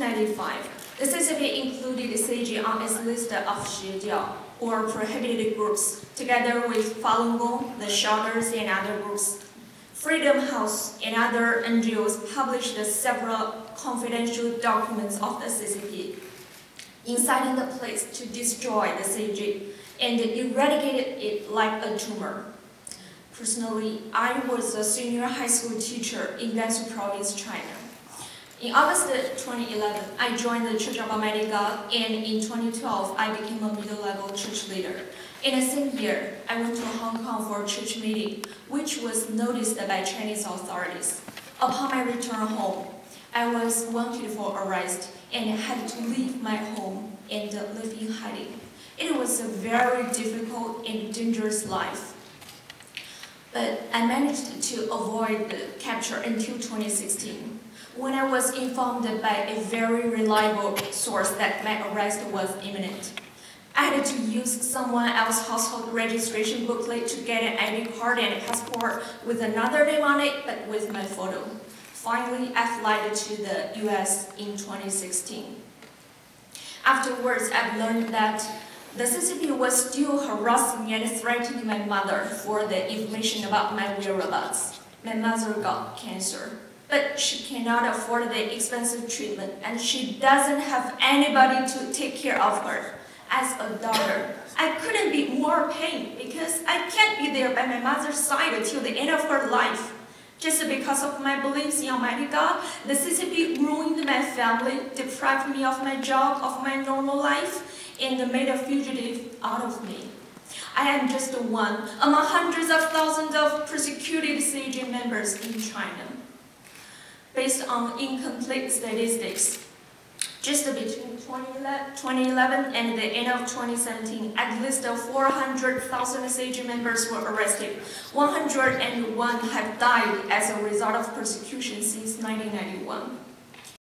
1995, the CCP included CG on its list of Shijiao, or prohibited groups, together with Falun Gong, the Shouters, and other groups. Freedom House and other NGOs published several confidential documents of the CCP, inciting the police to destroy the CG and eradicated it like a tumor. Personally, I was a senior high school teacher in Gansu province, China. In August 2011, I joined the Church of Almighty God, and in 2012, I became a middle-level church leader. In the same year, I went to Hong Kong for a church meeting, which was noticed by Chinese authorities. Upon my return home, I was wanted for arrest and had to leave my home and live in hiding. It was a very difficult and dangerous life. But I managed to avoid capture until 2016, when I was informed by a very reliable source that my arrest was imminent. I had to use someone else's household registration booklet to get an ID card and a passport with another name on it, but with my photo. Finally, I fled to the U.S. in 2016. Afterwards, I've learned that the CCP was still harassing and threatening my mother for the information about my whereabouts. My mother got cancer, but she cannot afford the expensive treatment, and she doesn't have anybody to take care of her. As a daughter, I couldn't be more pain because I can't be there by my mother's side until the end of her life. Just because of my beliefs in Almighty God, the CCP ruined my family, deprived me of my job, of my normal life, and made a fugitive out of me. I am just one among hundreds of thousands of persecuted CCP members in China. Based on incomplete statistics, just between 2011 and the end of 2017, at least 400,000 CCP members were arrested. 101 have died as a result of persecution since 1991.